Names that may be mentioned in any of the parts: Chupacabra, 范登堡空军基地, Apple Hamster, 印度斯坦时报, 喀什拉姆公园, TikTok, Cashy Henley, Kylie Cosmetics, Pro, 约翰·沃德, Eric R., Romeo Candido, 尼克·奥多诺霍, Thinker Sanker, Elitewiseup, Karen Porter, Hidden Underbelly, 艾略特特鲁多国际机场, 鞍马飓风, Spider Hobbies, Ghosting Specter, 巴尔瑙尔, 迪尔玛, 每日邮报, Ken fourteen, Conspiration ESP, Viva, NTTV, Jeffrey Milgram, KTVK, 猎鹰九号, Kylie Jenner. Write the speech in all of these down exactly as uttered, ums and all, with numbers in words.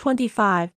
twenty-five。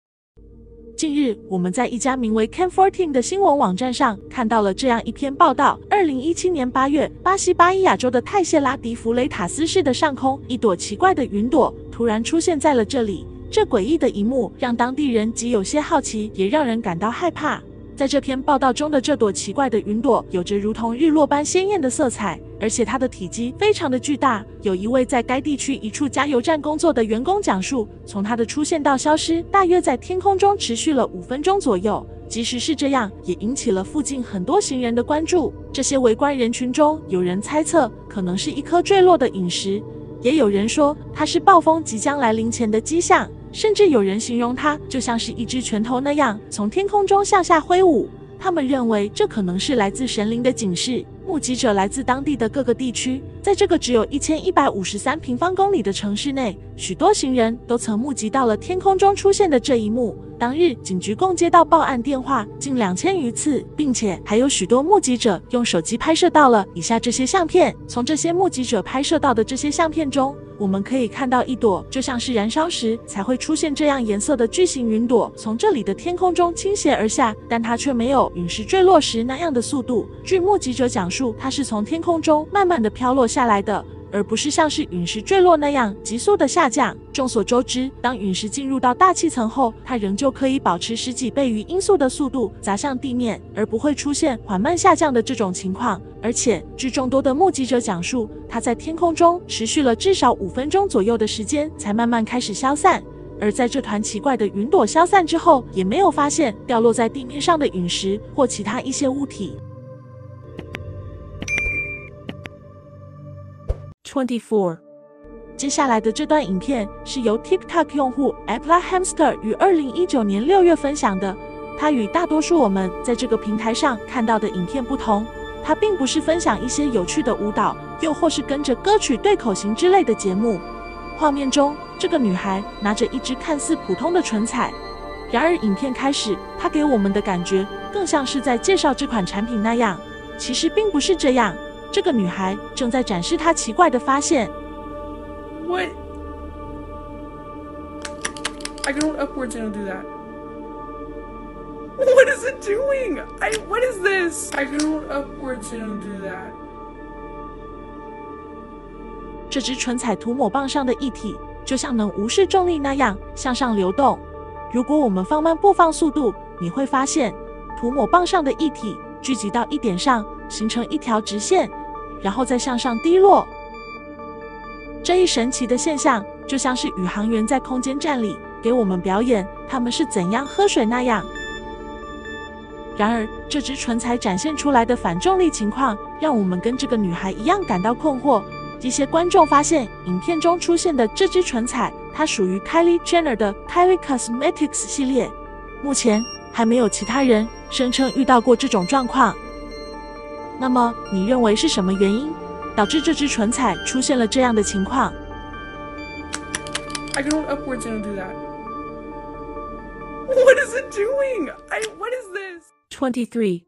近日，我们在一家名为 Ken fourteen 的新闻网站上看到了这样一篇报道： 二零一七年八月，巴西巴伊亚州的泰谢拉迪弗雷塔斯市的上空，一朵奇怪的云朵突然出现在了这里。这诡异的一幕让当地人既有些好奇，也让人感到害怕。在这篇报道中的这朵奇怪的云朵，有着如同日落般鲜艳的色彩，而且它的体积非常的巨大。有一位在该地区一处加油站工作的员工讲述，从它的出现到消失，大约在天空中持续了五分钟左右。即使是这样，也引起了附近很多行人的关注。这些围观人群中，有人猜测可能是一颗坠落的陨石，也有人说它是暴风即将来临前的迹象。 甚至有人形容它就像是一只拳头那样从天空中向下挥舞。他们认为这可能是来自神灵的警示。目击者来自当地的各个地区，在这个只有一千一百五十三平方公里的城市内，许多行人都曾目击到了天空中出现的这一幕。当日，警局共接到报案电话近两千余次，并且还有许多目击者用手机拍摄到了以下这些相片。从这些目击者拍摄到的这些相片中， 我们可以看到一朵就像是燃烧时才会出现这样颜色的巨型云朵从这里的天空中倾斜而下，但它却没有陨石坠落时那样的速度。据目击者讲述，它是从天空中慢慢的飘落下来的，而不是像是陨石坠落那样急速的下降。众所周知，当陨石进入到大气层后，它仍旧可以保持十几倍于音速的速度砸向地面，而不会出现缓慢下降的这种情况。 而且，据众多的目击者讲述，它在天空中持续了至少五分钟左右的时间，才慢慢开始消散。而在这团奇怪的云朵消散之后，也没有发现掉落在地面上的陨石或其他一些物体。twenty-four。 接下来的这段影片是由 TikTok 用户 Apple Hamster 于二零一九年六月分享的。它与大多数我们在这个平台上看到的影片不同。 它并不是分享一些有趣的舞蹈，又或是跟着歌曲对口型之类的节目。画面中，这个女孩拿着一支看似普通的唇彩，然而影片开始，她给我们的感觉更像是在介绍这款产品那样。其实并不是这样，这个女孩正在展示她奇怪的发现。What? I go upwards and do that. What is it doing? I, what is this? I go upwards and do that. 这支唇彩涂抹棒上的液体就像能无视重力那样向上流动。如果我们放慢播放速度，你会发现涂抹棒上的液体聚集到一点上，形成一条直线，然后再向上滴落。这一神奇的现象就像是宇航员在空间站里给我们表演他们是怎样喝水那样。 然而，这支唇彩展现出来的反重力情况，让我们跟这个女孩一样感到困惑。一些观众发现，影片中出现的这支唇彩，它属于 Kylie Jenner 的 Kylie Cosmetics 系列。目前还没有其他人声称遇到过这种状况。那么，你认为是什么原因导致这支唇彩出现了这样的情况？ I go upwards and do that. What is it doing? I what is this? twenty-three。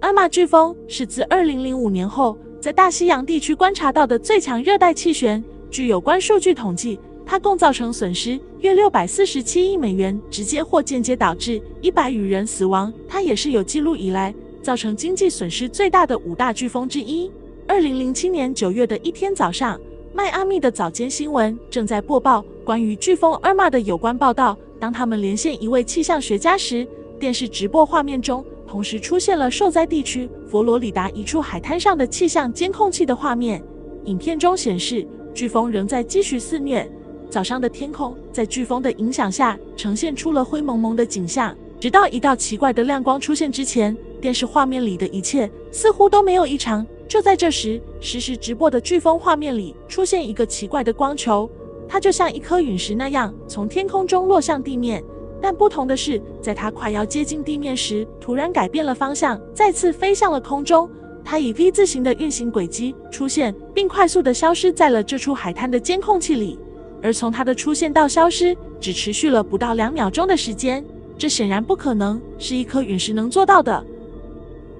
鞍马飓风是自二零零五年后在大西洋地区观察到的最强热带气旋。据有关数据统计，它共造成损失约六百四十七亿美元，直接或间接导致一百余人死亡。它也是有记录以来造成经济损失最大的五大飓风之一。二零零七年九月的一天早上，迈阿密的早间新闻正在播报关于飓风鞍马的有关报道。当他们连线一位气象学家时，电视直播画面中，同时出现了受灾地区佛罗里达一处海滩上的气象监控器的画面。影片中显示，飓风仍在继续肆虐。早上的天空在飓风的影响下，呈现出了灰蒙蒙的景象。直到一道奇怪的亮光出现之前，电视画面里的一切似乎都没有异常。就在这时，实时直播的飓风画面里出现一个奇怪的光球，它就像一颗陨石那样从天空中落向地面。 但不同的是，在它快要接近地面时，突然改变了方向，再次飞向了空中。它以 V 字形的运行轨迹出现，并快速地消失在了这处海滩的监控器里。而从它的出现到消失，只持续了不到两秒钟的时间。这显然不可能是一颗陨石能做到的。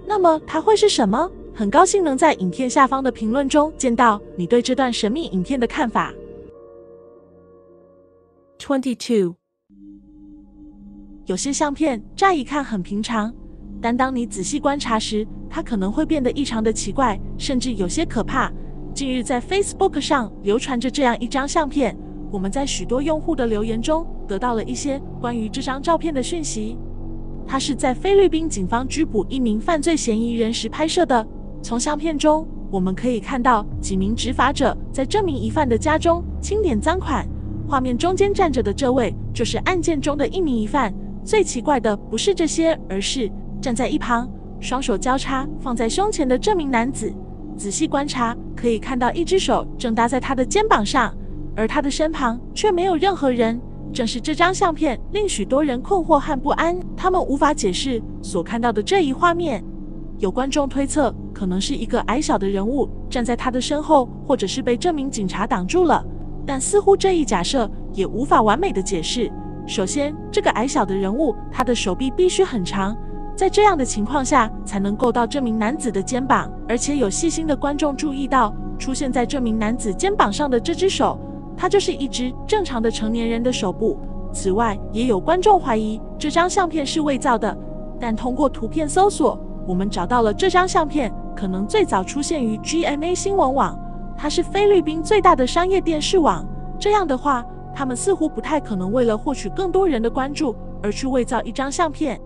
那么它会是什么？很高兴能在影片下方的评论中见到你对这段神秘影片的看法。twenty-two。有些相片乍一看很平常，但当你仔细观察时，它可能会变得异常的奇怪，甚至有些可怕。近日在 Facebook 上流传着这样一张相片，我们在许多用户的留言中得到了一些关于这张照片的讯息。它是在菲律宾警方拘捕一名犯罪嫌疑人时拍摄的。从相片中，我们可以看到几名执法者在这名疑犯的家中清点赃款。画面中间站着的这位就是案件中的一名疑犯。最奇怪的不是这些，而是站在一旁，双手交叉放在胸前的这名男子。仔细观察，可以看到一只手正搭在他的肩膀上，而他的身旁却没有任何人。正是这张相片令许多人困惑和不安，他们无法解释所看到的这一画面。有观众推测，可能是一个矮小的人物站在他的身后，或者是被这名警察挡住了。但似乎这一假设也无法完美的解释。首先，这个矮小的人物，他的手臂必须很长，在这样的情况下才能够到这名男子的肩膀。而且有细心的观众注意到，出现在这名男子肩膀上的这只手，它就是一只正常的成年人的手部。此外，也有观众怀疑这张相片是伪造的，但通过图片搜索，我们找到了这张相片可能最早出现于 G M A 新闻网。它是菲律宾最大的商业电视网，这样的话，他们似乎不太可能为了获取更多人的关注而去伪造一张相片。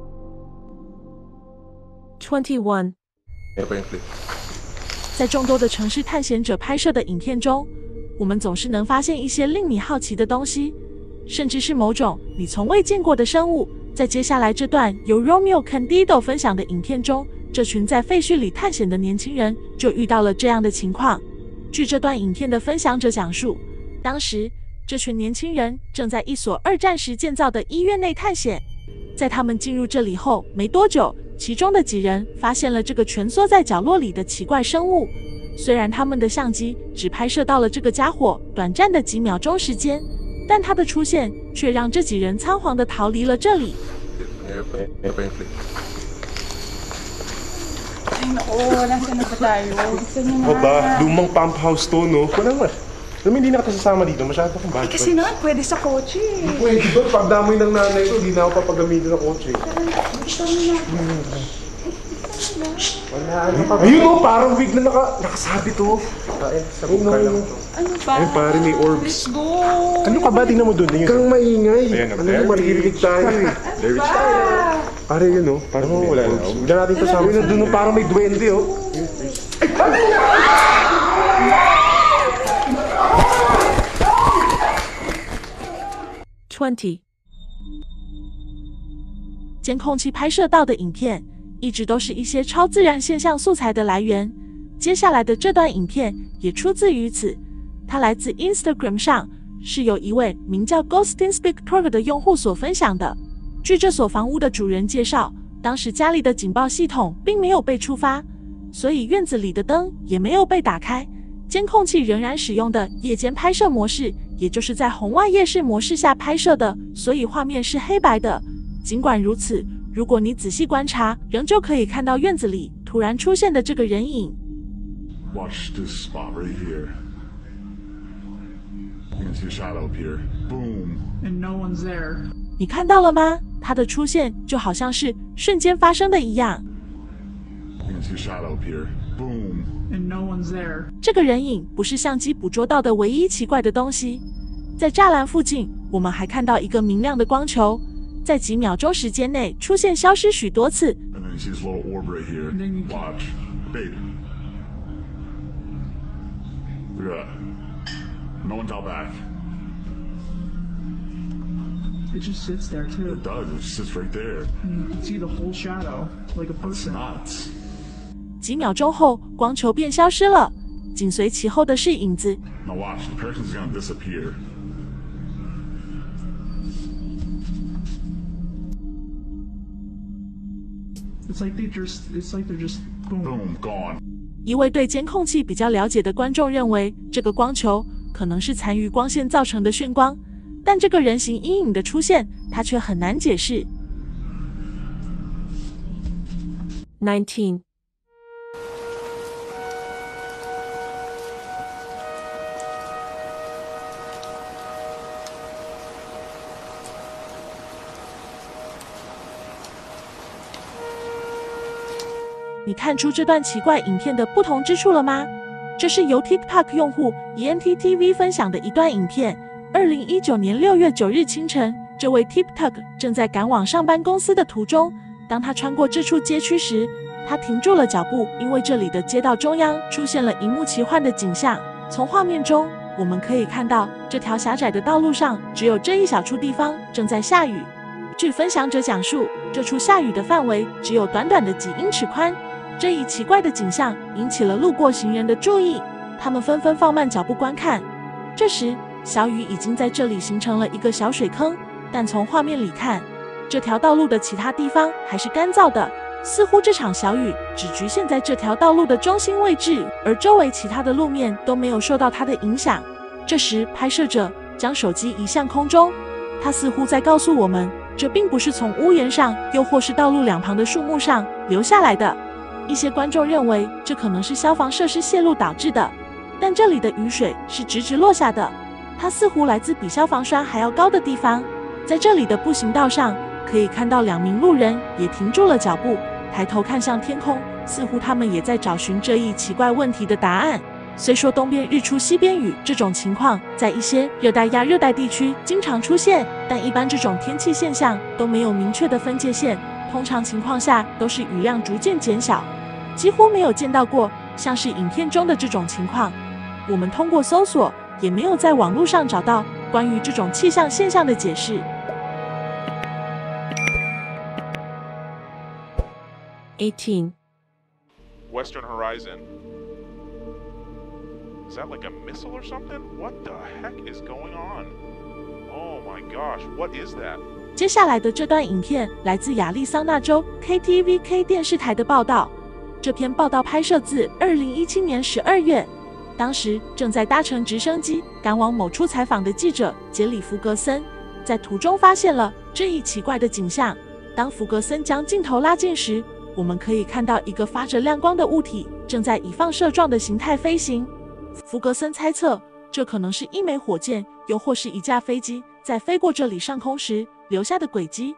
twenty-one 在众多的城市探险者拍摄的影片中，我们总是能发现一些令你好奇的东西，甚至是某种你从未见过的生物。在接下来这段由 Romeo Candido 分享的影片中，这群在废墟里探险的年轻人就遇到了这样的情况。据这段影片的分享者讲述，当时这群年轻人正在一所二战时建造的医院内探险。在他们进入这里后没多久，其中的几人发现了这个蜷缩在角落里的奇怪生物。虽然他们的相机只拍摄到了这个家伙短暂的几秒钟时间，但它的出现却让这几人仓皇地逃离了这里。Oo, nasa na ba tayo? Saan yung mga... Aba, lumang pump house to, no? Wala nga. Alam mo, hindi na kasasama dito. Masyado akong bad. Eh, kasi naman, pwede sa kotse. Hindi pwede doon. Pagdamoy ng nanay ko, hindi na ako papagamitin sa kotse. Gusto mo na. Wala. Ayun, no? Parang wig na nakasabi to. Sabi ka lang to. Ano ba? Ayun, pare, may orbs. Let's go. Ano ka ba? Tingnan mo doon. Huwag kang maingay. Ano mo, maririnig tayo. There is fire. Pare, yun o. Parang wala na. Huwag na natin kasama. Yun o, doon o. Parang may duwende o. Ay! twenty 监控器拍摄到的影片一直都是一些超自然现象素材的来源。接下来的这段影片也出自于此。它来自 Instagram 上，是由一位名叫 Ghosting Specter 的用户所分享的。据这所房屋的主人介绍，当时家里的警报系统并没有被触发，所以院子里的灯也没有被打开。监控器仍然使用的夜间拍摄模式，也就是在红外夜视模式下拍摄的，所以画面是黑白的。尽管如此，如果你仔细观察，仍旧可以看到院子里突然出现的这个人影。Watch this spot right here. You can see a shadow appear. Boom. And no one's there. 你看到了吗？它的出现就好像是瞬间发生的一样。这个人影不是相机捕捉到的唯一奇怪的东西。在栅栏附近，我们还看到一个明亮的光球，在几秒钟时间内出现消失许多次。It just sits there too. It does. It sits right there. You can see the whole shadow, like a person. Nuts. 几秒钟后，光球便消失了，紧随其后的是影子。Now watch, the person's gonna disappear. It's like they just, it's like they're just boom, boom, gone. 一位对监控器比较了解的观众认为，这个光球可能是残余光线造成的眩光。但这个人形阴影的出现，它却很难解释。nineteen 你看出这段奇怪影片的不同之处了吗？这是由 TikTok 用户以 N T T V 分享的一段影片。二零一九年六月九日清晨，这位 TikTok 正在赶往上班公司的途中，当他穿过这处街区时，他停住了脚步，因为这里的街道中央出现了一幕奇幻的景象。从画面中，我们可以看到这条狭窄的道路上只有这一小处地方正在下雨。据分享者讲述，这处下雨的范围只有短短的几英尺宽。这一奇怪的景象引起了路过行人的注意，他们纷纷放慢脚步观看。这时，小雨已经在这里形成了一个小水坑，但从画面里看，这条道路的其他地方还是干燥的。似乎这场小雨只局限在这条道路的中心位置，而周围其他的路面都没有受到它的影响。这时，拍摄者将手机移向空中，他似乎在告诉我们，这并不是从屋檐上，又或是道路两旁的树木上留下来的。一些观众认为这可能是消防设施泄露导致的，但这里的雨水是直直落下的，它似乎来自比消防栓还要高的地方。在这里的步行道上，可以看到两名路人也停住了脚步，抬头看向天空，似乎他们也在找寻这一奇怪问题的答案。虽说东边日出西边雨这种情况在一些热带亚热带地区经常出现，但一般这种天气现象都没有明确的分界线，通常情况下都是雨量逐渐减少，几乎没有见到过像是影片中的这种情况。我们通过搜索也没有在网络上找到关于这种气象现象的解释。eighteen Western horizon. Is that like a missile or something? What the heck is going on? Oh my gosh, what is that?接下来的这段影片来自亚利桑那州 K T V K 电视台的报道。这篇报道拍摄自二零一七年十二月，当时正在搭乘直升机赶往某处采访的记者杰里·福格森，在途中发现了这一奇怪的景象。当福格森将镜头拉近时，我们可以看到一个发着亮光的物体正在以放射状的形态飞行。福格森猜测，这可能是一枚火箭，又或是一架飞机在飞过这里上空时留下的轨迹。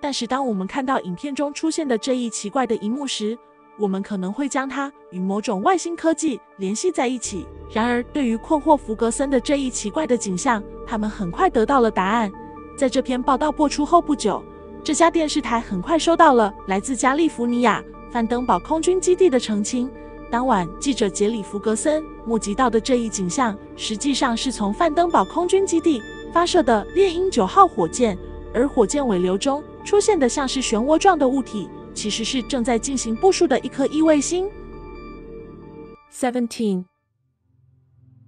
但是当我们看到影片中出现的这一奇怪的一幕时，我们可能会将它与某种外星科技联系在一起。然而，对于困惑福格森的这一奇怪的景象，他们很快得到了答案。在这篇报道播出后不久，这家电视台很快收到了来自加利福尼亚范登堡空军基地的澄清。当晚，记者杰里·福格森目击到的这一景象，实际上是从范登堡空军基地发射的猎鹰九号火箭，而火箭尾流中出现的像是漩涡状的物体，其实是正在进行部署的一颗异卫星。seventeen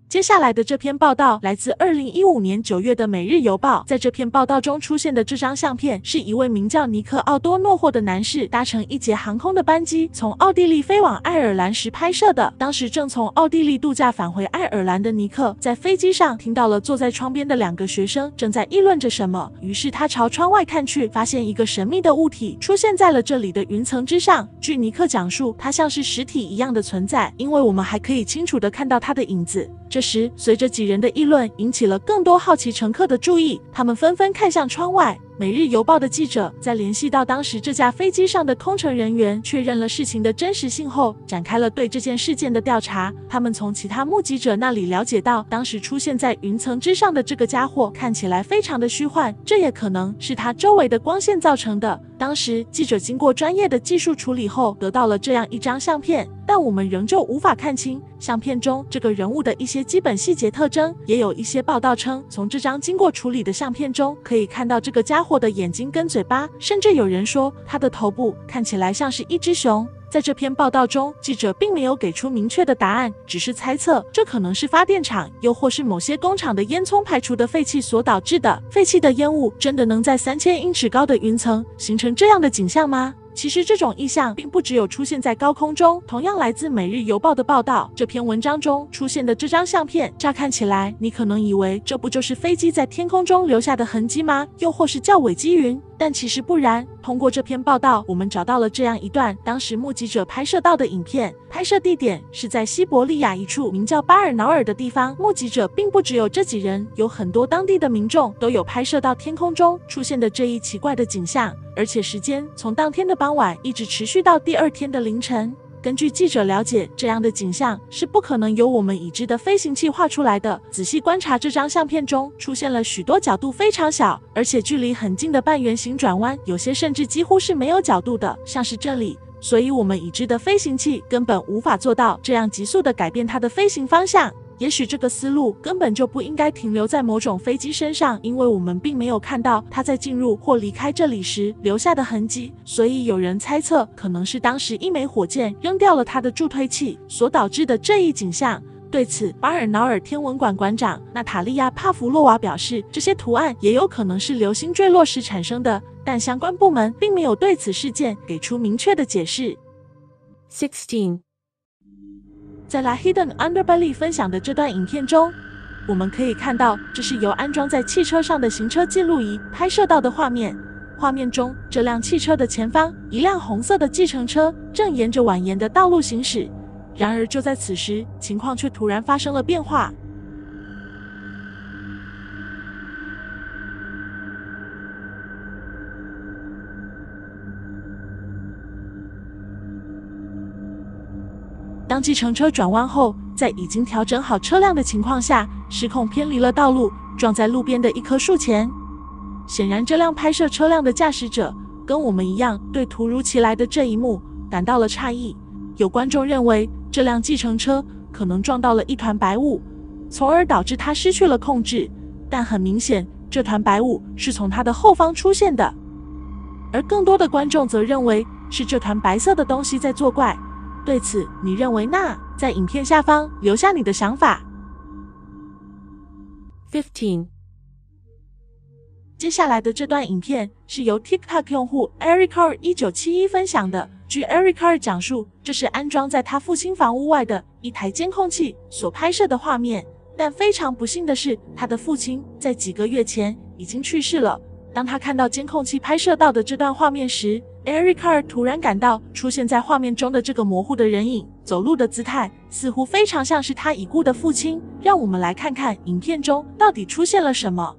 接下来的这篇报道来自二零一五年九月的《每日邮报》。在这篇报道中出现的这张相片，是一位名叫尼克·奥多诺霍的男士搭乘一节航空的班机从奥地利飞往爱尔兰时拍摄的。当时正从奥地利度假返回爱尔兰的尼克，在飞机上听到了坐在窗边的两个学生正在议论着什么，于是他朝窗外看去，发现一个神秘的物体出现在了这里的云层之上。据尼克讲述，它像是实体一样的存在，因为我们还可以清楚地看到它的影子。这时，随着几人的议论引起了更多好奇乘客的注意，他们纷纷看向窗外。《每日邮报》的记者在联系到当时这架飞机上的空乘人员，确认了事情的真实性后，展开了对这件事件的调查。他们从其他目击者那里了解到，当时出现在云层之上的这个家伙看起来非常的虚幻，这也可能是它周围的光线造成的。当时记者经过专业的技术处理后，得到了这样一张相片，但我们仍旧无法看清相片中这个人物的一些基本细节特征。也有一些报道称，从这张经过处理的相片中可以看到这个家伙的眼睛跟嘴巴，甚至有人说他的头部看起来像是一只熊。在这篇报道中，记者并没有给出明确的答案，只是猜测这可能是发电厂又或是某些工厂的烟囱排除的废气所导致的。废气的烟雾真的能在三千英尺高的云层形成这样的景象吗？其实这种异象并不只有出现在高空中。同样来自《每日邮报》的报道，这篇文章中出现的这张相片，乍看起来你可能以为这不就是飞机在天空中留下的痕迹吗？又或是叫尾机云？但其实不然，通过这篇报道，我们找到了这样一段当时目击者拍摄到的影片。拍摄地点是在西伯利亚一处名叫巴尔瑙尔的地方。目击者并不只有这几人，有很多当地的民众都有拍摄到天空中出现的这一奇怪的景象，而且时间从当天的傍晚一直持续到第二天的凌晨。 根据记者了解，这样的景象是不可能由我们已知的飞行器画出来的。仔细观察这张相片中，出现了许多角度非常小，而且距离很近的半圆形转弯，有些甚至几乎是没有角度的，像是这里。所以，我们已知的飞行器根本无法做到这样急速地改变它的飞行方向。也许这个思路根本就不应该停留在某种飞机身上，因为我们并没有看到它在进入或离开这里时留下的痕迹。所以，有人猜测，可能是当时一枚火箭扔掉了它的助推器所导致的这一景象。 对此，巴尔瑙尔天文馆馆长娜塔莉亚·帕弗洛娃表示，这些图案也有可能是流星坠落时产生的，但相关部门并没有对此事件给出明确的解释。十六 在来 Hidden Underbelly 分享的这段影片中，我们可以看到，这是由安装在汽车上的行车记录仪拍摄到的画面。 画面中，这辆汽车的前方，一辆红色的计程车正沿着蜿蜒的道路行驶。然而，就在此时，情况却突然发生了变化。当计程车转弯后，在已经调整好车辆的情况下，失控偏离了道路，撞在路边的一棵树前。 显然，这辆拍摄车辆的驾驶者跟我们一样，对突如其来的这一幕感到了诧异。有观众认为，这辆计程车可能撞到了一团白雾，从而导致它失去了控制。但很明显，这团白雾是从它的后方出现的。而更多的观众则认为，是这团白色的东西在作怪。对此，你认为呢？在影片下方留下你的想法。十五 接下来的这段影片是由 TikTok 用户 Eric R. 一九七一分享的。据 Eric R. 讲述，这是安装在他父亲房屋外的一台监控器所拍摄的画面。但非常不幸的是，他的父亲在几个月前已经去世了。当他看到监控器拍摄到的这段画面时 ，Eric R. 突然感到，出现在画面中的这个模糊的人影走路的姿态，似乎非常像是他已故的父亲。让我们来看看影片中到底出现了什么。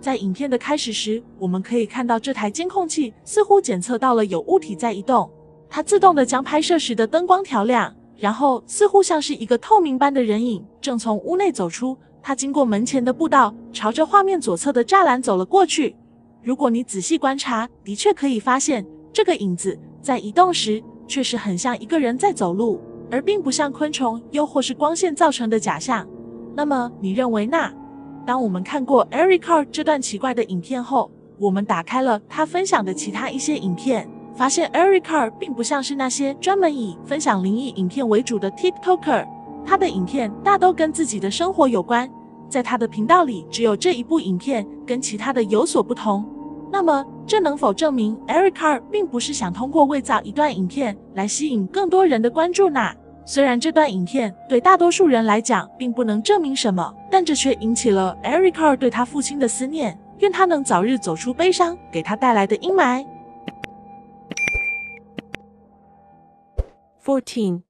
在影片的开始时，我们可以看到这台监控器似乎检测到了有物体在移动，它自动地将拍摄时的灯光调亮，然后似乎像是一个透明般的人影正从屋内走出，它经过门前的步道，朝着画面左侧的栅栏走了过去。如果你仔细观察，的确可以发现这个影子在移动时确实很像一个人在走路，而并不像昆虫又或是光线造成的假象。那么，你认为呢？ 当我们看过 Eric R. 这段奇怪的影片后，我们打开了他分享的其他一些影片，发现 Eric R. 并不像是那些专门以分享灵异影片为主的 TikToker， 他的影片大都跟自己的生活有关。在他的频道里，只有这一部影片跟其他的有所不同。那么，这能否证明 Eric R. 并不是想通过伪造一段影片来吸引更多人的关注呢？ 虽然这段影片对大多数人来讲并不能证明什么，但这却引起了 Eric R. 对他父亲的思念。愿他能早日走出悲伤给他带来的阴霾。十四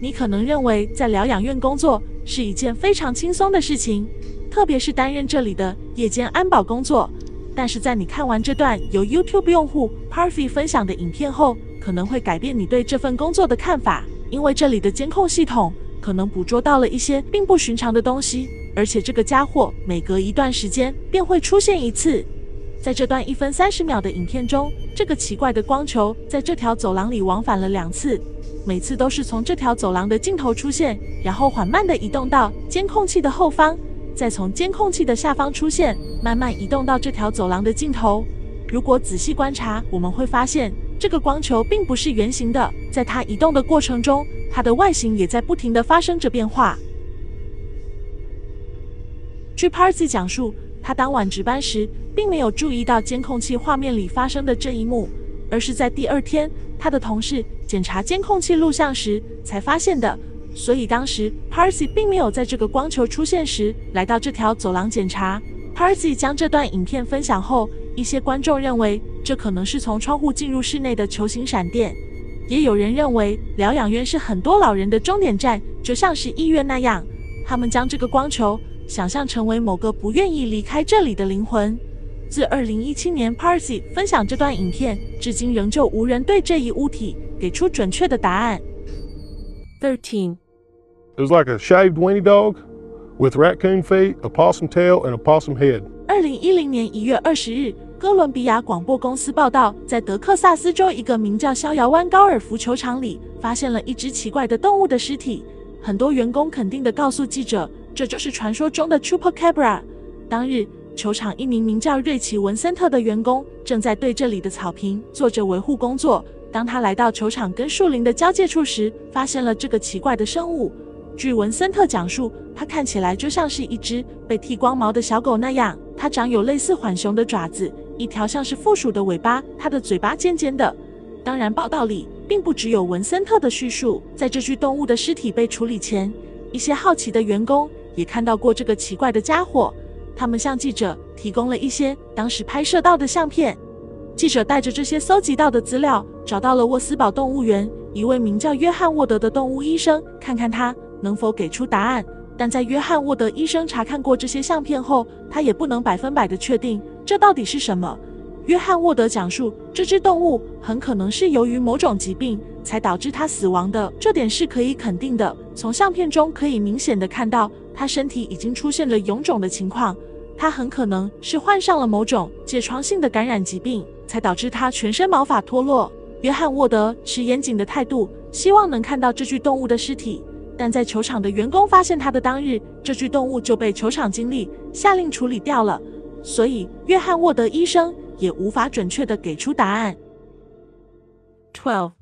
你可能认为在疗养院工作是一件非常轻松的事情，特别是担任这里的夜间安保工作。但是在你看完这段由 YouTube 用户 Parfy 分享的影片后， 可能会改变你对这份工作的看法，因为这里的监控系统可能捕捉到了一些并不寻常的东西，而且这个家伙每隔一段时间便会出现一次。在这段一分三十秒的影片中，这个奇怪的光球在这条走廊里往返了两次，每次都是从这条走廊的尽头出现，然后缓慢地移动到监控器的后方，再从监控器的下方出现，慢慢移动到这条走廊的尽头。如果仔细观察，我们会发现 这个光球并不是圆形的，在它移动的过程中，它的外形也在不停地发生着变化。据 Parsi 讲述，他当晚值班时并没有注意到监控器画面里发生的这一幕，而是在第二天他的同事检查监控器录像时才发现的。所以当时 Parfy 并没有在这个光球出现时来到这条走廊检查。Parfy 将这段影片分享后，一些观众认为这可能是从窗户进入室内的球形闪电，也有人认为疗养院是很多老人的终点站，就像是医院那样。他们将这个光球想象成为某个不愿意离开这里的灵魂。自二零一七年 Parfy 分享这段影片至今，仍旧无人对这一物体给出准确的答案。thirteen It was like a shaved weenie dog with raccoon feet, a possum tail, and a possum head. 二零一零年一月二十日，哥伦比亚广播公司报道，在德克萨斯州一个名叫逍遥湾高尔夫球场里，发现了一只奇怪的动物的尸体。很多员工肯定地告诉记者，这就是传说中的 Chupacabra。当日，球场一名名叫瑞奇·文森特的员工正在对这里的草坪做着维护工作。当他来到球场跟树林的交界处时，发现了这个奇怪的生物。据文森特讲述，它看起来就像是一只被剃光毛的小狗那样，它长有类似浣熊的爪子，一条像是负鼠的尾巴，它的嘴巴尖尖的。当然，报道里并不只有文森特的叙述。在这具动物的尸体被处理前，一些好奇的员工也看到过这个奇怪的家伙。他们向记者提供了一些当时拍摄到的相片。记者带着这些搜集到的资料，找到了沃斯堡动物园一位名叫约翰·沃德的动物医生，看看他能否给出答案。但在约翰·沃德医生查看过这些相片后，他也不能百分百的确定这到底是什么。约翰·沃德讲述，这只动物很可能是由于某种疾病才导致它死亡的，这点是可以肯定的。从相片中可以明显的看到，它身体已经出现了臃肿的情况，它很可能是患上了某种疥疮性的感染疾病，才导致它全身毛发脱落。约翰·沃德持严谨的态度，希望能看到这具动物的尸体。但在球场的员工发现它的当日，这具动物就被球场经理下令处理掉了，所以约翰·沃德医生也无法准确地给出答案。twelve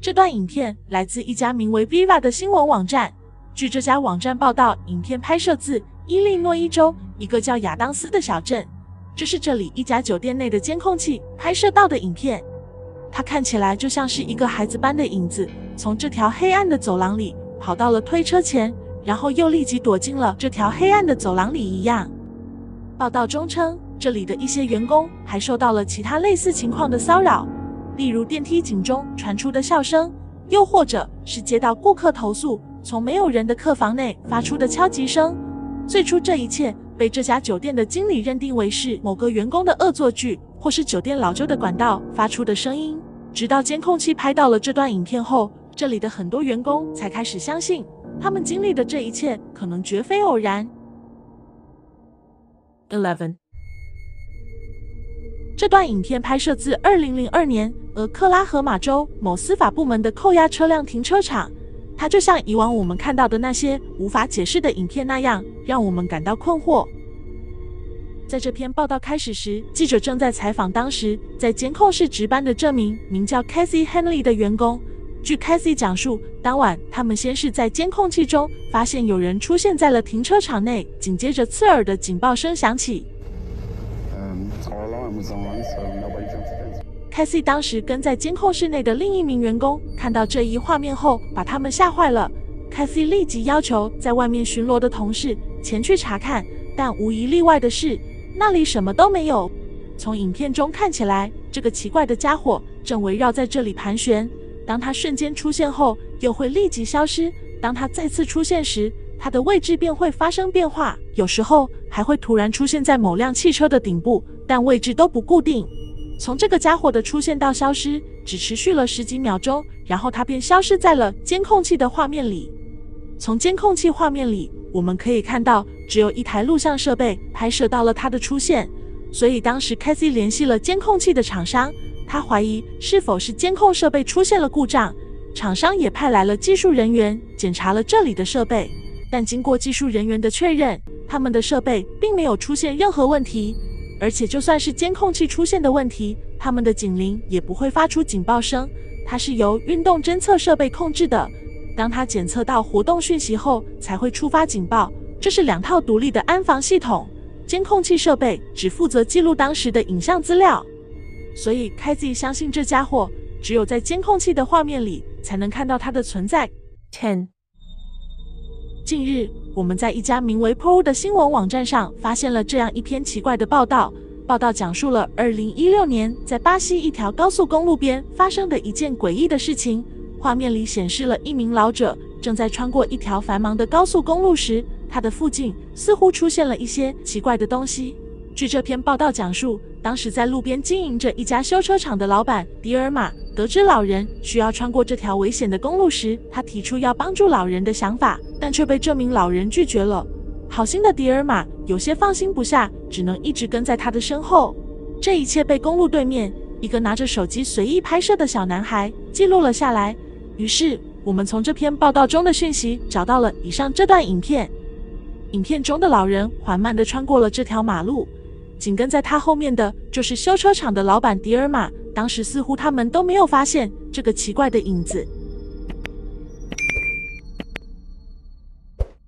这段影片来自一家名为 Viva 的新闻网站。据这家网站报道，影片拍摄自伊利诺伊州一个叫亚当斯的小镇，这是这里一家酒店内的监控器拍摄到的影片。它看起来就像是一个孩子般的影子，从这条黑暗的走廊里跑到了推车前，然后又立即躲进了这条黑暗的走廊里一样。报道中称，这里的一些员工还受到了其他类似情况的骚扰，例如电梯井中传出的笑声，又或者是接到顾客投诉从没有人的客房内发出的敲击声。最初这一切被这家酒店的经理认定为是某个员工的恶作剧，或是酒店老旧的管道发出的声音。直到监控器拍到了这段影片后，这里的很多员工才开始相信，他们经历的这一切可能绝非偶然。eleven 这段影片拍摄自二零零二年俄克拉荷马州某司法部门的扣押车辆停车场。它就像以往我们看到的那些无法解释的影片那样，让我们感到困惑。在这篇报道开始时，记者正在采访当时在监控室值班的这名名叫 Cashy Henley 的员工。据 Cashy 讲述，当晚他们先是在监控器中发现有人出现在了停车场内，紧接着刺耳的警报声响起。Um, our alarm was on, so nobody jumped in. Cashy 当时跟在监控室内的另一名员工看到这一画面后，把他们吓坏了。Cashy 立即要求在外面巡逻的同事前去查看，但无一例外的是，那里什么都没有。从影片中看起来，这个奇怪的家伙正围绕在这里盘旋。当它瞬间出现后，又会立即消失。当它再次出现时，它的位置便会发生变化，有时候还会突然出现在某辆汽车的顶部，但位置都不固定。从这个家伙的出现到消失，只持续了十几秒钟，然后它便消失在了监控器的画面里。从监控器画面里，我们可以看到，只有一台录像设备拍摄到了它的出现。所以当时 Cashy 联系了监控器的厂商，他怀疑是否是监控设备出现了故障，厂商也派来了技术人员检查了这里的设备，但经过技术人员的确认，他们的设备并没有出现任何问题，而且就算是监控器出现的问题，他们的警铃也不会发出警报声，它是由运动侦测设备控制的，当它检测到活动讯息后才会触发警报，这是两套独立的安防系统，监控器设备只负责记录当时的影像资料。所以凯蒂相信这家伙只有在监控器的画面里才能看到他的存在。十 近日，我们在一家名为 Pro 的新闻网站上发现了这样一篇奇怪的报道。报道讲述了二零一六年在巴西一条高速公路边发生的一件诡异的事情。画面里显示了一名老者正在穿过一条繁忙的高速公路时，他的附近似乎出现了一些奇怪的东西。据这篇报道讲述，当时在路边经营着一家修车厂的老板迪尔玛得知老人需要穿过这条危险的公路时，他提出要帮助老人的想法，但却被这名老人拒绝了。好心的迪尔玛有些放心不下，只能一直跟在他的身后。这一切被公路对面一个拿着手机随意拍摄的小男孩记录了下来。于是，我们从这篇报道中的讯息找到了以上这段影片。影片中的老人缓慢地穿过了这条马路，紧跟在他后面的就是修车厂的老板迪尔玛。当时似乎他们都没有发现这个奇怪的影子。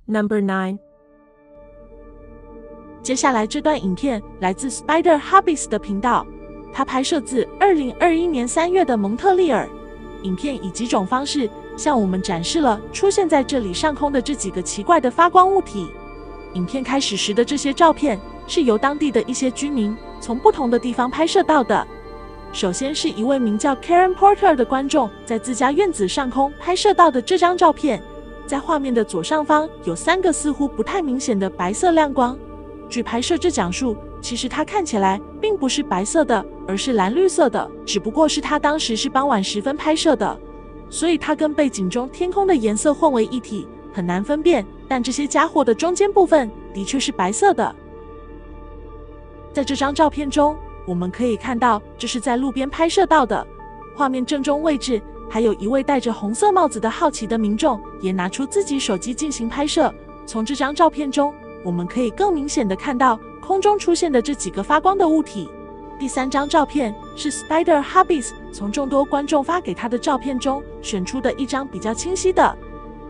Number nine。接下来这段影片来自 Spider Hobbies 的频道，它拍摄自二零二一年三月的蒙特利尔。影片以几种方式向我们展示了出现在这里上空的这几个奇怪的发光物体。影片开始时的这些照片是由当地的一些居民从不同的地方拍摄到的。首先是一位名叫 Karen Porter 的观众在自家院子上空拍摄到的这张照片，在画面的左上方有三个似乎不太明显的白色亮光。据拍摄者讲述，其实它看起来并不是白色的，而是蓝绿色的，只不过是它当时是傍晚时分拍摄的，所以它跟背景中天空的颜色混为一体，很难分辨。但这些家伙的中间部分的确是白色的。在这张照片中，我们可以看到这是在路边拍摄到的。画面正中位置还有一位戴着红色帽子的好奇的民众也拿出自己手机进行拍摄。从这张照片中，我们可以更明显地看到空中出现的这几个发光的物体。第三张照片是 Spider Hobbies 从众多观众发给他的照片中选出的一张比较清晰的。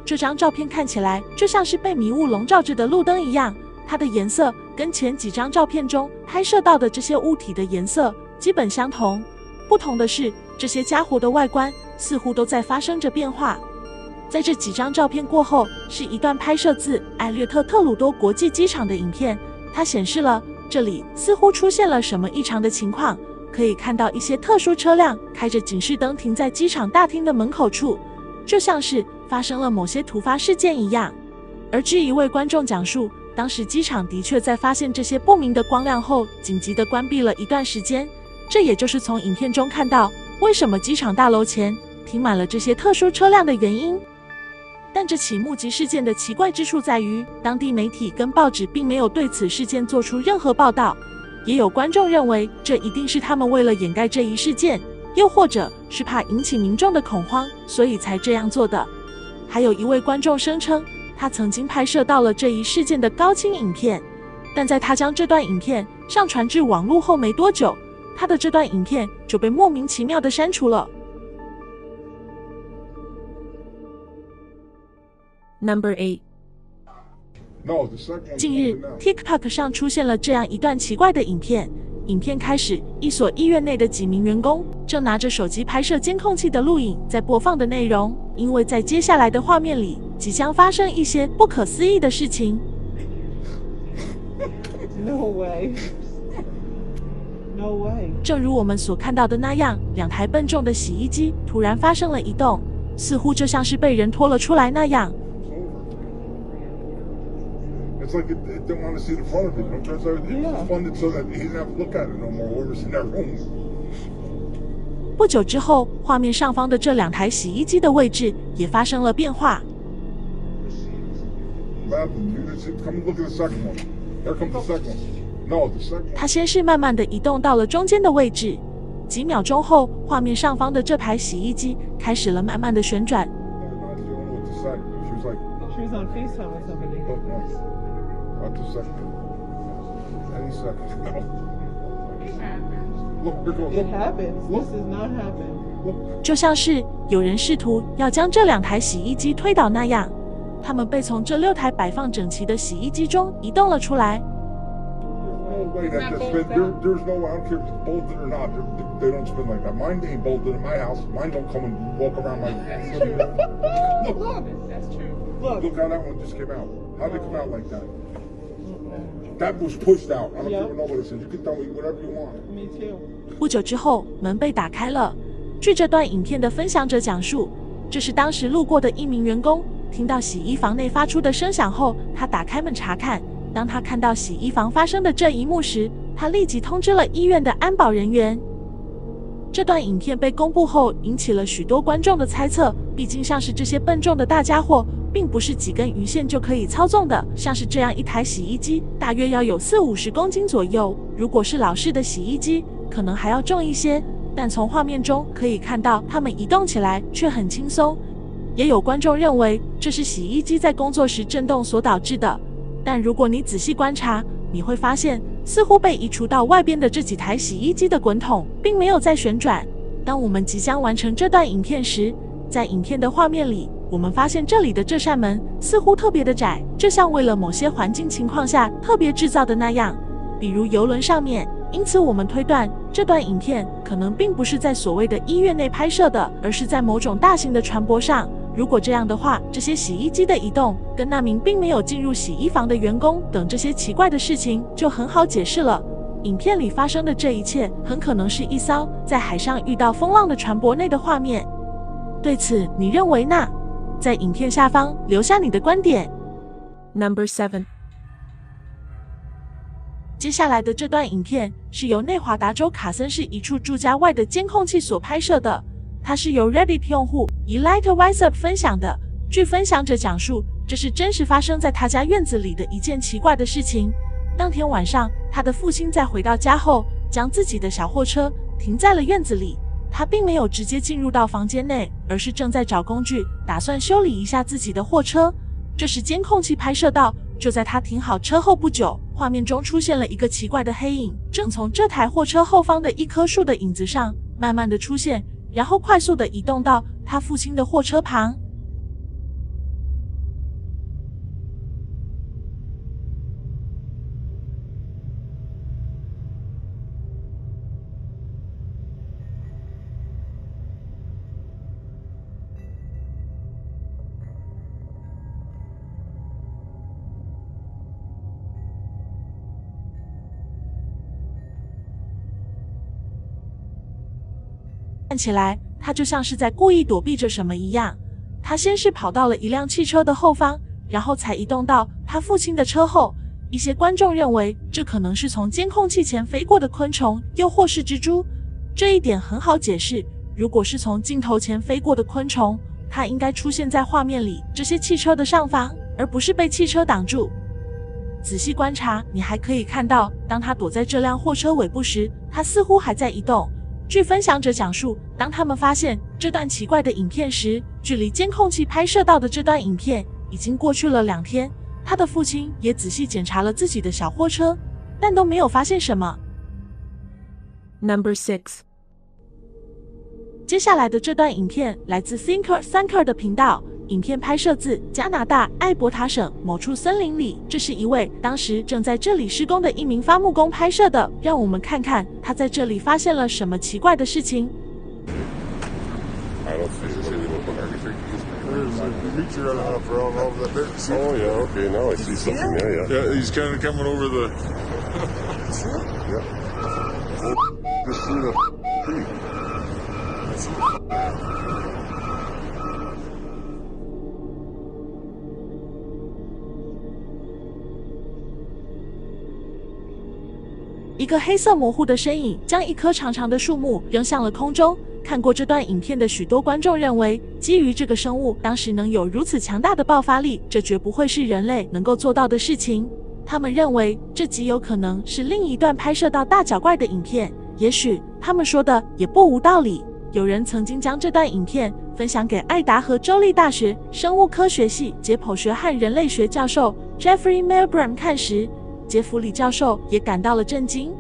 这张照片看起来就像是被迷雾笼罩着的路灯一样，它的颜色跟前几张照片中拍摄到的这些物体的颜色基本相同。不同的是，这些家伙的外观似乎都在发生着变化。在这几张照片过后，是一段拍摄自艾略特特鲁多国际机场的影片，它显示了这里似乎出现了什么异常的情况。可以看到一些特殊车辆开着警示灯停在机场大厅的门口处，就像是发生了某些突发事件一样。而据一位观众讲述，当时机场的确在发现这些不明的光亮后，紧急地关闭了一段时间。这也就是从影片中看到为什么机场大楼前停满了这些特殊车辆的原因。但这起目击事件的奇怪之处在于，当地媒体跟报纸并没有对此事件做出任何报道。也有观众认为，这一定是他们为了掩盖这一事件，又或者是怕引起民众的恐慌，所以才这样做的。还有一位观众声称，他曾经拍摄到了这一事件的高清影片，但在他将这段影片上传至网络后没多久，他的这段影片就被莫名其妙地删除了。Number eight。 近日 TikTok 上出现了这样一段奇怪的影片。影片开始，一所医院内的几名员工正拿着手机拍摄监控器的录影在播放的内容，因为在接下来的画面里即将发生一些不可思议的事情。No way. No way. 正如我们所看到的那样，两台笨重的洗衣机突然发生了移动，似乎就像是被人拖了出来那样。It's like it, it didn't want to see the front of it. It was funded so that he didn't have to look at it no more. Whoever's in that room. 不久之后，画面上方的这两台洗衣机的位置也发生了变化。它先是慢慢的移动到了中间的位置，几秒钟后，画面上方的这台洗衣机开始了慢慢的旋转。就像是有人试图要将这两台洗衣机推倒那样，他们被从这六台摆放整齐的洗衣机中移动了出来。Like that, that spin, there, there's no, I don't care if it's bolted or not, they don't spin like that. Mine ain't bolted in my house. Mine don't come and walk around like that. Look, look, that's true. Look. Look how that one just came out. How'd it come out like that? That was pushed out. I don't care what nobody says. You can tell me whatever you want. Me too. 不久之后，门被打开了。据这段影片的分享者讲述，这是当时路过的一名员工听到洗衣房内发出的声响后，他打开门查看。 当他看到洗衣房发生的这一幕时，他立即通知了医院的安保人员。这段影片被公布后，引起了许多观众的猜测。毕竟像是这些笨重的大家伙，并不是几根鱼线就可以操纵的。像是这样一台洗衣机，大约要有四五十公斤左右。如果是老式的洗衣机，可能还要重一些。但从画面中可以看到，它们移动起来却很轻松。也有观众认为，这是洗衣机在工作时震动所导致的。 但如果你仔细观察，你会发现，似乎被移除到外边的这几台洗衣机的滚筒并没有在旋转。当我们即将完成这段影片时，在影片的画面里，我们发现这里的这扇门似乎特别的窄，就像为了某些环境情况下特别制造的那样，比如游轮上面。因此，我们推断这段影片可能并不是在所谓的医院内拍摄的，而是在某种大型的船舶上。 如果这样的话，这些洗衣机的移动跟那名并没有进入洗衣房的员工等这些奇怪的事情就很好解释了。影片里发生的这一切很可能是一艘在海上遇到风浪的船舶内的画面。对此，你认为呢？在影片下方留下你的观点。Number seven。接下来的这段影片是由内华达州卡森市一处住家外的监控器所拍摄的。 它是由 Reddit 用户 Elitewiseup 分享的。据分享者讲述，这是真实发生在他家院子里的一件奇怪的事情。当天晚上，他的父亲在回到家后，将自己的小货车停在了院子里。他并没有直接进入到房间内，而是正在找工具，打算修理一下自己的货车。这时，监控器拍摄到，就在他停好车后不久，画面中出现了一个奇怪的黑影，正从这台货车后方的一棵树的影子上慢慢的出现。 然后快速地移动到他父亲的货车旁。看起来，他就像是在故意躲避着什么一样。他先是跑到了一辆汽车的后方，然后才移动到他父亲的车后。一些观众认为，这可能是从监控器前飞过的昆虫，又或是蜘蛛。这一点很好解释。如果是从镜头前飞过的昆虫，它应该出现在画面里这些汽车的上方，而不是被汽车挡住。仔细观察，你还可以看到，当他躲在这辆货车尾部时，他似乎还在移动。 据分享者讲述，当他们发现这段奇怪的影片时，距离监控器拍摄到的这段影片已经过去了两天。他的父亲也仔细检查了自己的小货车，但都没有发现什么。Number six。接下来的这段影片来自 Thinker Sanker 的频道，影片拍摄自加拿大艾伯塔省某处森林里，这是一位当时正在这里施工的一名伐木工拍摄的。让我们看看他在这里发现了什么奇怪的事情。 There's a creature running out of room over the bit. Oh yeah, okay, now I see something there. Yeah, yeah, he's kind of coming over the. Yeah. Just through the creek. That's it. 一个黑色模糊的身影将一棵长长的树木扔向了空中。 看过这段影片的许多观众认为，基于这个生物当时能有如此强大的爆发力，这绝不会是人类能够做到的事情。他们认为这极有可能是另一段拍摄到大脚怪的影片。也许他们说的也不无道理。有人曾经将这段影片分享给爱达荷州立大学生物科学系解剖学和人类学教授 Jeffrey Milgram 看时，杰弗里教授也感到了震惊。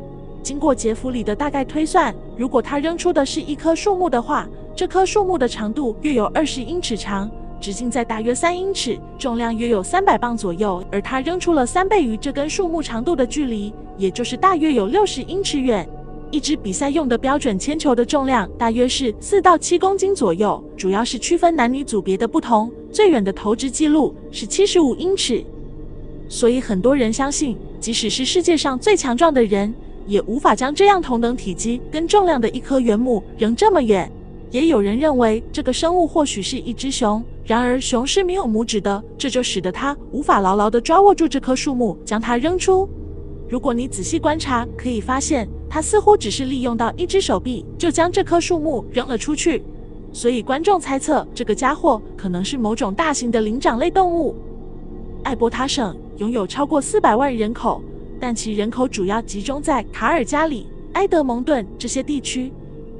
经过杰弗里的大概推算，如果他扔出的是一棵树木的话，这棵树木的长度约有二十英尺长，直径在大约三英尺，重量约有三百磅左右，而它扔出了三倍于这根树木长度的距离，也就是大约有六十英尺远。 一支比赛用的标准铅球的重量大约是四到七公斤左右，主要是区分男女组别的不同。最远的投掷记录是七十五英尺，所以很多人相信，即使是世界上最强壮的人，也无法将这样同等体积跟重量的一颗原木扔这么远。也有人认为这个生物或许是一只熊，然而熊是没有拇指的，这就使得它无法牢牢地抓握住这棵树木，将它扔出。 如果你仔细观察，可以发现他似乎只是利用到一只手臂，就将这棵树木扔了出去。所以观众猜测，这个家伙可能是某种大型的灵长类动物。艾伯塔省拥有超过四百万人口，但其人口主要集中在卡尔加里、埃德蒙顿这些地区。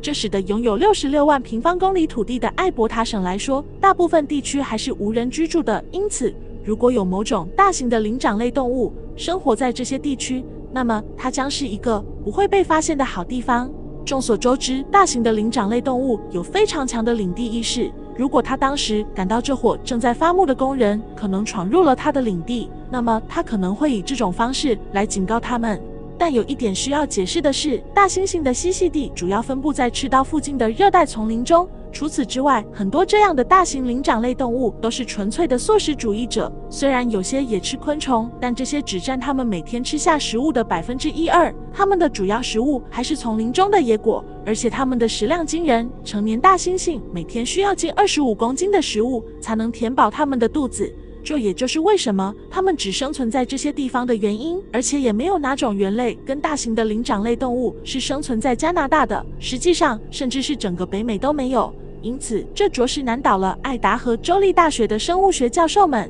这使得拥有六十六万平方公里土地的艾伯塔省来说，大部分地区还是无人居住的。因此，如果有某种大型的灵长类动物， 生活在这些地区，那么它将是一个不会被发现的好地方。众所周知，大型的灵长类动物有非常强的领地意识。如果它当时感到这伙正在伐木的工人可能闯入了它的领地，那么它可能会以这种方式来警告他们。但有一点需要解释的是，大猩猩的栖息地主要分布在赤道附近的热带丛林中。 除此之外，很多这样的大型灵长类动物都是纯粹的素食主义者。虽然有些也吃昆虫，但这些只占它们每天吃下食物的 百分之一到二。它们的主要食物还是丛林中的野果，而且它们的食量惊人。成年大猩猩每天需要近二十五公斤的食物才能填饱它们的肚子。这也就是为什么它们只生存在这些地方的原因。而且也没有哪种猿类跟大型的灵长类动物是生存在加拿大的，实际上甚至是整个北美都没有。 因此，这着实难倒了爱达荷州立大学的生物学教授们。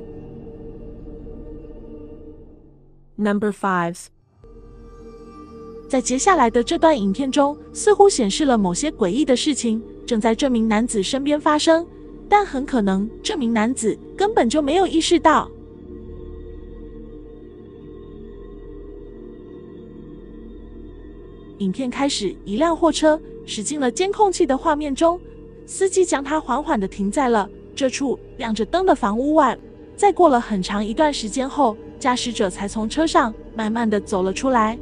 Number five， 在接下来的这段影片中，似乎显示了某些诡异的事情正在这名男子身边发生，但很可能这名男子根本就没有意识到。 影片开始，一辆货车驶进了监控器的画面中。 司机将它缓缓地停在了这处亮着灯的房屋外。在过了很长一段时间后，驾驶者才从车上慢慢地走了出来。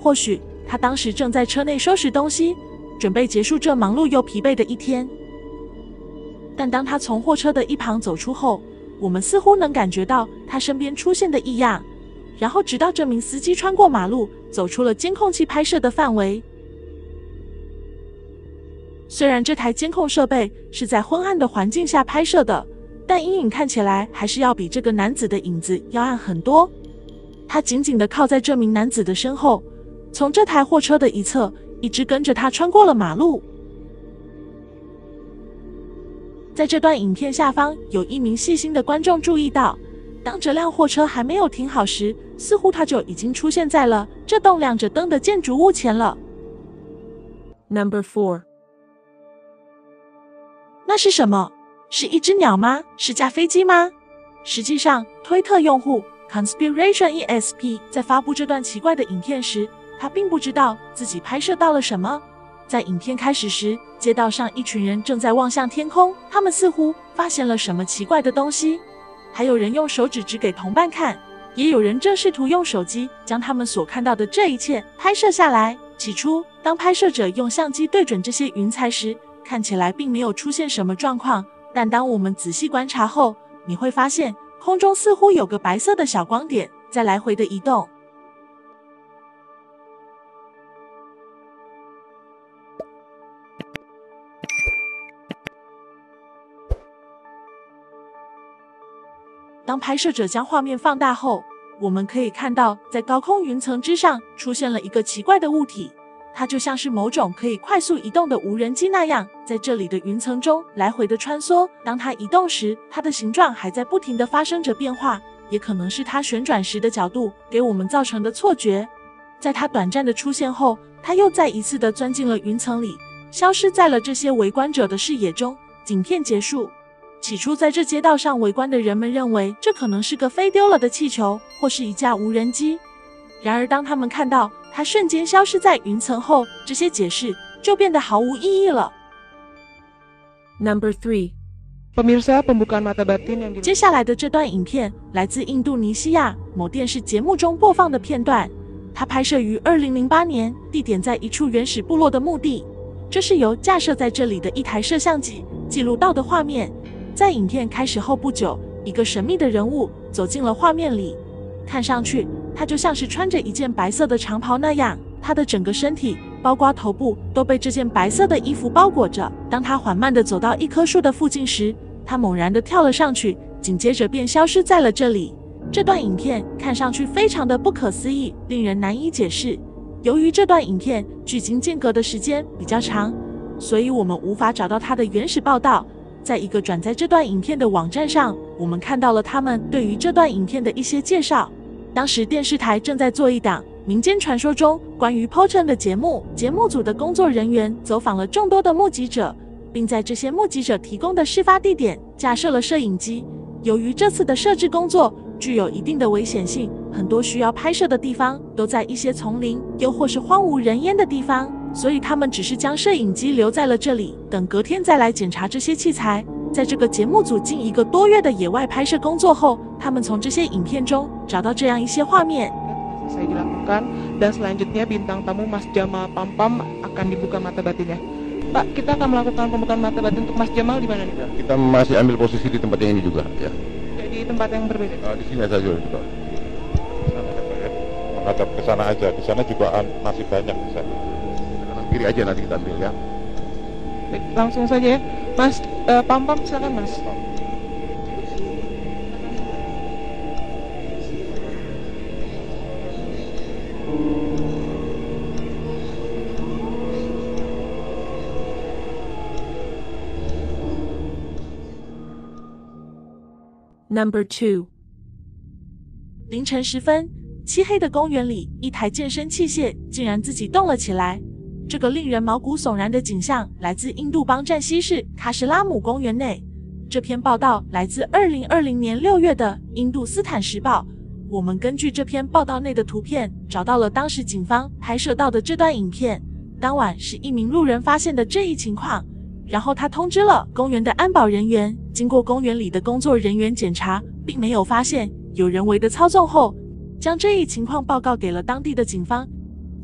或许他当时正在车内收拾东西，准备结束这忙碌又疲惫的一天。但当他从货车的一旁走出后，我们似乎能感觉到他身边出现的异样。然后，直到这名司机穿过马路，走出了监控器拍摄的范围。 虽然这台监控设备是在昏暗的环境下拍摄的，但阴影看起来还是要比这个男子的影子要暗很多。他紧紧地靠在这名男子的身后，从这台货车的一侧一直跟着他穿过了马路。在这段影片下方，有一名细心的观众注意到，当这辆货车还没有停好时，似乎他就已经出现在了这栋亮着灯的建筑物前了。Number four。 那是什么？是一只鸟吗？是架飞机吗？实际上，推特用户 Conspiration E S P 在发布这段奇怪的影片时，他并不知道自己拍摄到了什么。在影片开始时，街道上一群人正在望向天空，他们似乎发现了什么奇怪的东西。还有人用手指指给同伴看，也有人正试图用手机将他们所看到的这一切拍摄下来。起初，当拍摄者用相机对准这些云彩时， 看起来并没有出现什么状况，但当我们仔细观察后，你会发现空中似乎有个白色的小光点在来回的移动。当拍摄者将画面放大后，我们可以看到，在高空云层之上出现了一个奇怪的物体。 它就像是某种可以快速移动的无人机那样，在这里的云层中来回的穿梭。当它移动时，它的形状还在不停地发生着变化，也可能是它旋转时的角度给我们造成的错觉。在它短暂的出现后，它又再一次地钻进了云层里，消失在了这些围观者的视野中。影片结束。起初，在这街道上围观的人们认为这可能是个飞丢了的气球，或是一架无人机。然而，当他们看到 它瞬间消失在云层后，这些解释就变得毫无意义了。Number three，接下来的这段影片来自印度尼西亚某电视节目中播放的片段，它拍摄于二零零八年，地点在一处原始部落的墓地。这是由架设在这里的一台摄像机记录到的画面。在影片开始后不久，一个神秘的人物走进了画面里，看上去他就像是穿着一件白色的长袍那样，他的整个身体，包括头部，都被这件白色的衣服包裹着。当他缓慢地走到一棵树的附近时，他猛然地跳了上去，紧接着便消失在了这里。这段影片看上去非常的不可思议，令人难以解释。由于这段影片距今间隔的时间比较长，所以我们无法找到它的原始报道。在一个转载这段影片的网站上，我们看到了他们对于这段影片的一些介绍。当时电视台正在做一档民间传说中关于 Potion 的节目，节目组的工作人员走访了众多的目击者，并在这些目击者提供的事发地点架设了摄影机。由于这次的摄制工作具有一定的危险性，很多需要拍摄的地方都在一些丛林又或是荒无人烟的地方，所以他们只是将摄影机留在了这里，等隔天再来检查这些器材。在这个节目组近一个多月的野外拍摄工作后，他们从这些影片中找到这样一些画面。Pak, kita akan melakukan pembukaan mata batin untuk Mas Jamal di mana nih, Pak? Kita masih ambil posisi di tempat yang ini juga, ya. Jadi tempat yang berbeda. Oh, di sini saja juga. Menghadap ke sana aja. Di sana juga masih banyak di sana. Kanan kiri aja nanti kita ambil ya. Baik, langsung saja ya, Mas. Uh, Pam-pam, silakan Mas. Number two. 凌晨时分，漆黑的公园里，一台健身器械竟然自己动了起来。这个令人毛骨悚然的景象来自印度邦占西市喀什拉姆公园内。这篇报道来自二零二零年六月的《印度斯坦时报》。我们根据这篇报道内的图片，找到了当时警方拍摄到的这段影片。当晚是一名路人发现的这一情况，然后他通知了公园的安保人员。经过公园里的工作人员检查，并没有发现有人为的操纵后，将这一情况报告给了当地的警方。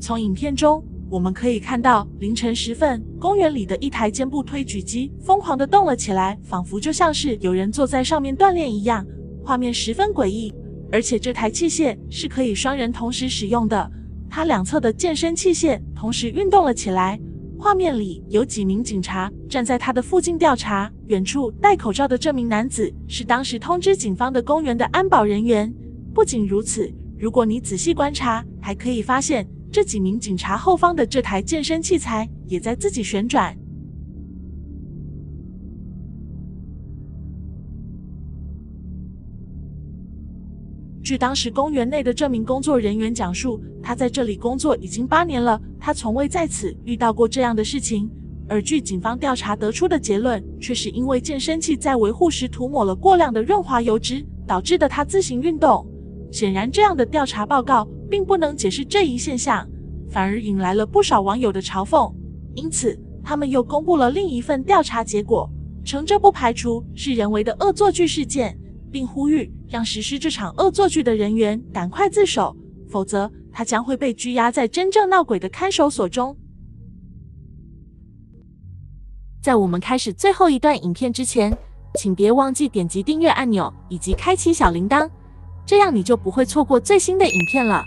从影片中我们可以看到，凌晨时分，公园里的一台肩部推举机疯狂地动了起来，仿佛就像是有人坐在上面锻炼一样，画面十分诡异。而且这台器械是可以双人同时使用的，它两侧的健身器械同时运动了起来。画面里有几名警察站在他的附近调查，远处戴口罩的这名男子是当时通知警方的公园的安保人员。不仅如此，如果你仔细观察，还可以发现这几名警察后方的这台健身器材也在自己旋转。据当时公园内的这名工作人员讲述，他在这里工作已经八年了，他从未在此遇到过这样的事情。而据警方调查得出的结论，却是因为健身器在维护时涂抹了过量的润滑油脂，导致的他自行运动。显然这样的调查报告并不能解释这一现象，反而引来了不少网友的嘲讽。因此，他们又公布了另一份调查结果，称这不排除是人为的恶作剧事件，并呼吁让实施这场恶作剧的人员赶快自首，否则他将会被拘押在真正闹鬼的看守所中。在我们开始最后一段影片之前，请别忘记点击订阅按钮以及开启小铃铛，这样你就不会错过最新的影片了。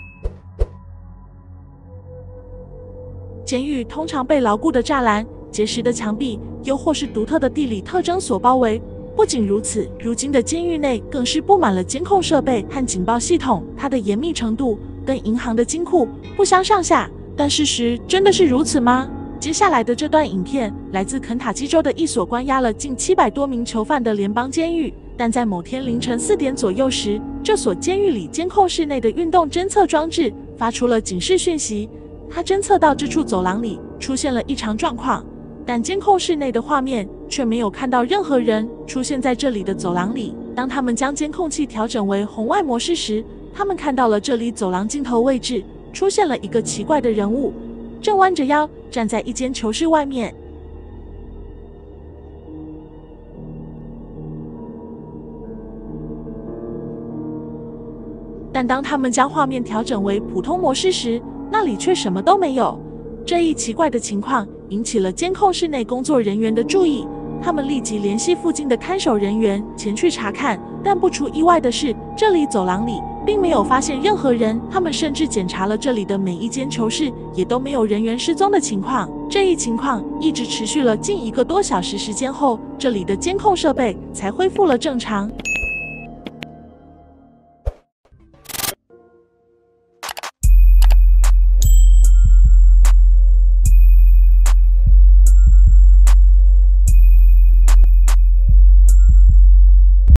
监狱通常被牢固的栅栏、结实的墙壁，又或是独特的地理特征所包围。不仅如此，如今的监狱内更是布满了监控设备和警报系统，它的严密程度跟银行的金库不相上下。但事实真的是如此吗？接下来的这段影片来自肯塔基州的一所关押了近七百多名囚犯的联邦监狱，但在某天凌晨四点左右时，这所监狱里监控室内的运动侦测装置发出了警示讯息，它侦测到这处走廊里出现了异常状况，但监控室内的画面却没有看到任何人出现在这里的走廊里。当他们将监控器调整为红外模式时，他们看到了这里走廊尽头位置出现了一个奇怪的人物，正弯着腰站在一间囚室外面。但当他们将画面调整为普通模式时，那里却什么都没有。这一奇怪的情况引起了监控室内工作人员的注意，他们立即联系附近的看守人员前去查看，但不出意外的是，这里走廊里并没有发现任何人。他们甚至检查了这里的每一间囚室，也都没有人员失踪的情况。这一情况一直持续了近一个多小时时间后，这里的监控设备才恢复了正常。